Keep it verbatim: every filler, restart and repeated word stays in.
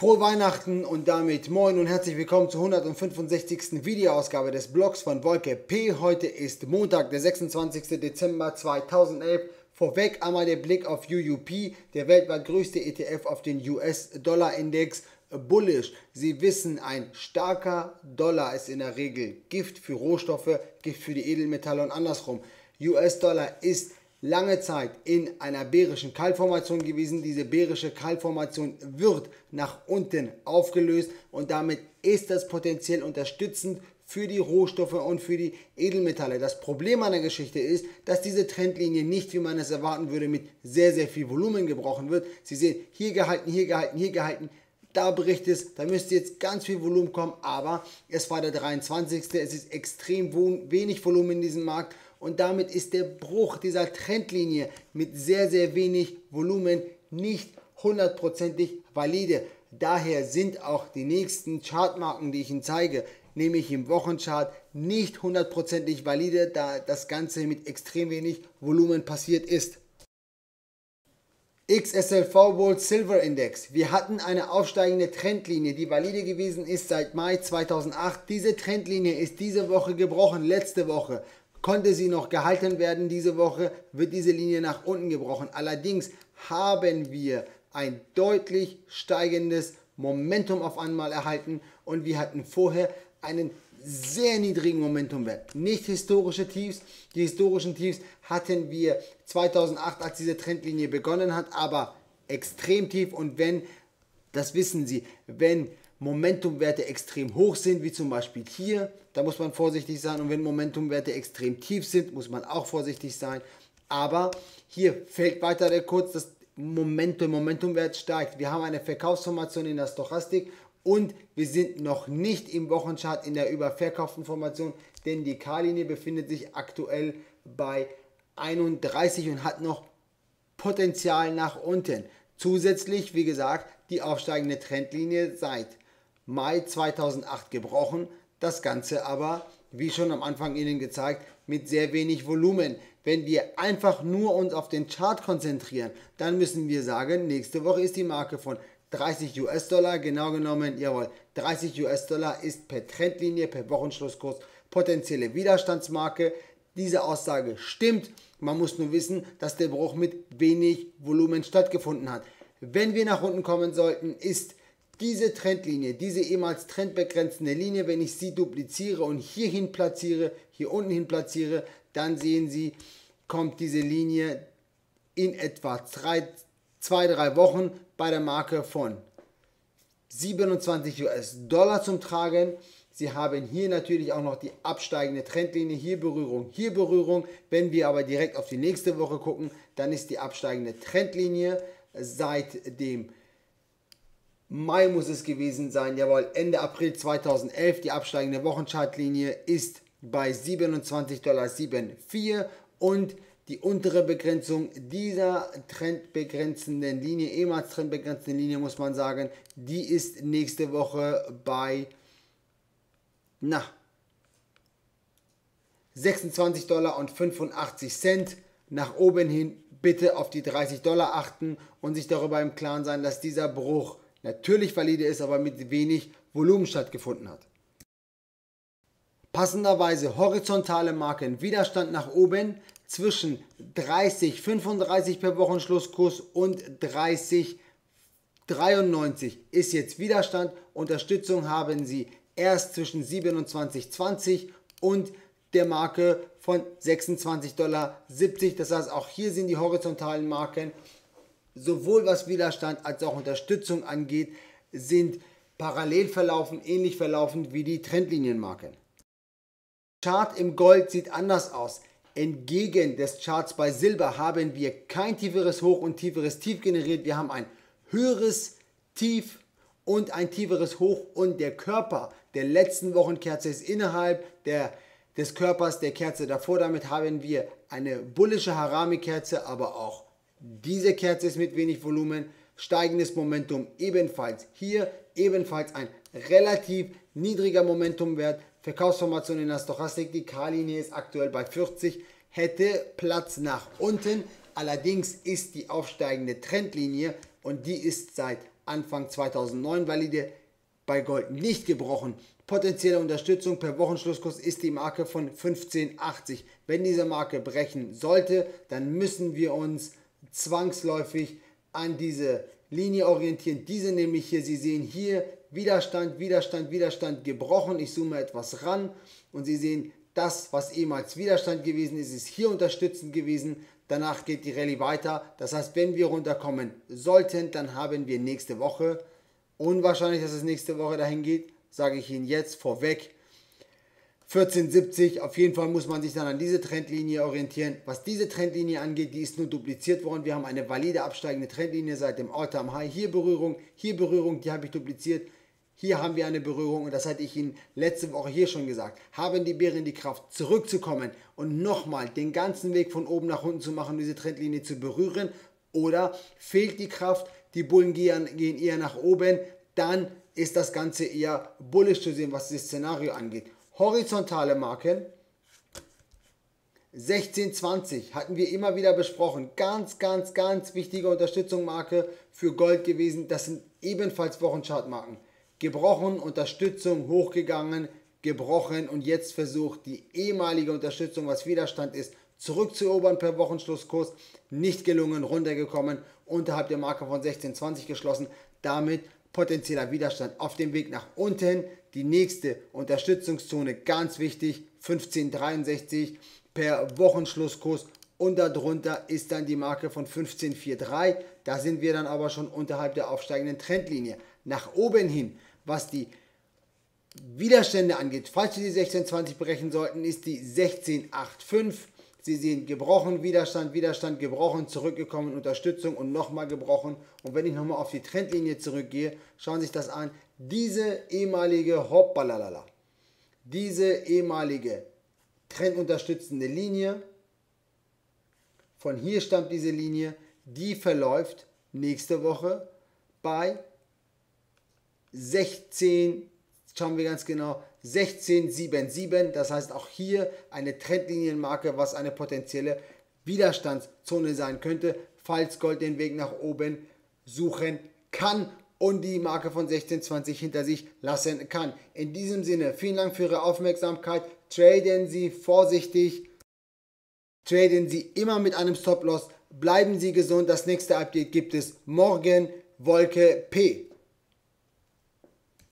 Frohe Weihnachten und damit moin und herzlich willkommen zur hundertfünfundsechzigsten Videoausgabe des Blogs von Wolke P. Heute ist Montag, der sechsundzwanzigste Dezember zweitausendelf. Vorweg einmal der Blick auf U U P, der weltweit größte E T F auf den U S-Dollar-Index. Bullish. Sie wissen, ein starker Dollar ist in der Regel Gift für Rohstoffe, Gift für die Edelmetalle und andersrum. U S-Dollar ist lange Zeit in einer bärischen Keilformation gewesen. Diese bärische Keilformation wird nach unten aufgelöst und damit ist das potenziell unterstützend für die Rohstoffe und für die Edelmetalle. Das Problem an der Geschichte ist, dass diese Trendlinie nicht, wie man es erwarten würde, mit sehr, sehr viel Volumen gebrochen wird. Sie sehen, hier gehalten, hier gehalten, hier gehalten. Da bricht es, da müsste jetzt ganz viel Volumen kommen, aber es war der dreiundzwanzigste Es ist extrem wenig Volumen in diesem Markt und damit ist der Bruch dieser Trendlinie mit sehr, sehr wenig Volumen nicht hundertprozentig valide. Daher sind auch die nächsten Chartmarken, die ich Ihnen zeige, nämlich im Wochenchart, nicht hundertprozentig valide, da das Ganze mit extrem wenig Volumen passiert ist. X S L V Gold Silber Index. Wir hatten eine aufsteigende Trendlinie, die valide gewesen ist seit Mai zweitausendacht. Diese Trendlinie ist diese Woche gebrochen. Letzte Woche konnte sie noch gehalten werden. Diese Woche wird diese Linie nach unten gebrochen. Allerdings haben wir ein deutlich steigendes Momentum auf einmal erhalten und wir hatten vorher einen sehr niedrigen Momentumwert. Nicht historische Tiefs. Die historischen Tiefs hatten wir zweitausendacht, als diese Trendlinie begonnen hat, aber extrem tief. Und wenn, das wissen Sie, wenn Momentumwerte extrem hoch sind, wie zum Beispiel hier, da muss man vorsichtig sein. Und wenn Momentumwerte extrem tief sind, muss man auch vorsichtig sein. Aber hier fällt weiter der Kurs, das Momentum, Momentumwert steigt. Wir haben eine Verkaufsformation in der Stochastik. Und wir sind noch nicht im Wochenchart in der überverkauften Formation, denn die K-Linie befindet sich aktuell bei einunddreißig und hat noch Potenzial nach unten. Zusätzlich, wie gesagt, die aufsteigende Trendlinie seit Mai zweitausendacht gebrochen. Das Ganze aber, wie schon am Anfang Ihnen gezeigt, mit sehr wenig Volumen. Wenn wir einfach nur uns auf den Chart konzentrieren, dann müssen wir sagen, nächste Woche ist die Marke von dreißig US-Dollar, genau genommen, jawohl, dreißig US-Dollar ist per Trendlinie, per Wochenschlusskurs potenzielle Widerstandsmarke. Diese Aussage stimmt, man muss nur wissen, dass der Bruch mit wenig Volumen stattgefunden hat. Wenn wir nach unten kommen sollten, ist diese Trendlinie, diese ehemals trendbegrenzende Linie, wenn ich sie dupliziere und hierhin platziere, hier unten hin platziere, dann sehen Sie, kommt diese Linie in etwa zwei bis drei Wochen bei der Marke von siebenundzwanzig US-Dollar zum Tragen. Sie haben hier natürlich auch noch die absteigende Trendlinie, hier Berührung, hier Berührung. Wenn wir aber direkt auf die nächste Woche gucken, dann ist die absteigende Trendlinie seit dem Mai muss es gewesen sein, jawohl, Ende April zweitausendelf. Die absteigende Wochenchartlinie ist bei siebenundzwanzig Komma vierundsiebzig Dollar und die untere Begrenzung dieser trendbegrenzenden Linie, ehemals trendbegrenzenden Linie, muss man sagen, die ist nächste Woche bei na, sechsundzwanzig Komma fünfundachtzig Dollar. Nach oben hin bitte auf die dreißig Dollar achten und sich darüber im Klaren sein, dass dieser Bruch natürlich valide ist, aber mit wenig Volumen stattgefunden hat. Passenderweise horizontale Marken, Widerstand nach oben zwischen dreißig Komma fünfunddreißig per Wochenschlusskurs und dreißig Komma dreiundneunzig ist jetzt Widerstand. Unterstützung haben Sie erst zwischen siebenundzwanzig Komma zwanzig und der Marke von sechsundzwanzig Komma siebzig Dollar. Das heißt, auch hier sind die horizontalen Marken, sowohl was Widerstand als auch Unterstützung angeht, sind parallel verlaufen, ähnlich verlaufend wie die Trendlinienmarken. Chart im Gold sieht anders aus. Entgegen des Charts bei Silber haben wir kein tieferes Hoch und tieferes Tief generiert. Wir haben ein höheres Tief und ein tieferes Hoch und der Körper der letzten Wochenkerze ist innerhalb der, des Körpers der Kerze davor. Damit haben wir eine bullische Harami-Kerze, aber auch diese Kerze ist mit wenig Volumen. Steigendes Momentum ebenfalls hier, ebenfalls ein relativ niedriger Momentumwert. Verkaufsformation in der Stochastik, die K-Linie ist aktuell bei vierzig, hätte Platz nach unten. Allerdings ist die aufsteigende Trendlinie und die ist seit Anfang zweitausendneun valide, bei Gold nicht gebrochen. Potenzielle Unterstützung per Wochenschlusskurs ist die Marke von fünfzehn achtzig. Wenn diese Marke brechen sollte, dann müssen wir uns zwangsläufig an diese Linie orientieren. Diese nämlich hier, Sie sehen hier Widerstand, Widerstand, Widerstand gebrochen. Ich zoome etwas ran und Sie sehen, das, was ehemals Widerstand gewesen ist, ist hier unterstützend gewesen. Danach geht die Rallye weiter. Das heißt, wenn wir runterkommen sollten, dann haben wir nächste Woche, unwahrscheinlich, dass es nächste Woche dahin geht, sage ich Ihnen jetzt vorweg, vierzehn siebzig. Auf jeden Fall muss man sich dann an diese Trendlinie orientieren. Was diese Trendlinie angeht, die ist nur dupliziert worden. Wir haben eine valide absteigende Trendlinie seit dem All-Time-High. Hier Berührung, hier Berührung, die habe ich dupliziert. Hier haben wir eine Berührung und das hatte ich Ihnen letzte Woche hier schon gesagt. Haben die Bären die Kraft zurückzukommen und nochmal den ganzen Weg von oben nach unten zu machen, diese Trendlinie zu berühren, oder fehlt die Kraft, die Bullen gehen eher nach oben, dann ist das Ganze eher bullisch zu sehen, was das Szenario angeht. Horizontale Marken, sechzehn zwanzig hatten wir immer wieder besprochen. Ganz, ganz, ganz wichtige Unterstützungsmarke für Gold gewesen. Das sind ebenfalls Wochenchartmarken. Gebrochen, Unterstützung, hochgegangen, gebrochen und jetzt versucht die ehemalige Unterstützung, was Widerstand ist, zurückzuerobern per Wochenschlusskurs. Nicht gelungen, runtergekommen, unterhalb der Marke von sechzehn zwanzig geschlossen. Damit potenzieller Widerstand auf dem Weg nach unten. Die nächste Unterstützungszone, ganz wichtig, fünfzehn dreiundsechzig per Wochenschlusskurs. Und darunter ist dann die Marke von fünfzehn dreiundvierzig. Da sind wir dann aber schon unterhalb der aufsteigenden Trendlinie. Nach oben hin, was die Widerstände angeht, falls wir die sechzehn zwanzig brechen sollten, ist die sechzehn fünfundachtzig. Sie sehen, gebrochen, Widerstand, Widerstand, gebrochen, zurückgekommen, Unterstützung und nochmal gebrochen. Und wenn ich nochmal auf die Trendlinie zurückgehe, schauen Sie sich das an. Diese ehemalige, hoppalalala, diese ehemalige trendunterstützende Linie, von hier stammt diese Linie, die verläuft nächste Woche bei sechzehn, schauen wir ganz genau, sechzehn siebenundsiebzig. Das heißt auch hier eine Trendlinienmarke, was eine potenzielle Widerstandszone sein könnte, falls Gold den Weg nach oben suchen kann und die Marke von sechzehn zwanzig hinter sich lassen kann. In diesem Sinne, vielen Dank für Ihre Aufmerksamkeit. Traden Sie vorsichtig. Traden Sie immer mit einem Stop-Loss. Bleiben Sie gesund. Das nächste Update gibt es morgen. Wolke P.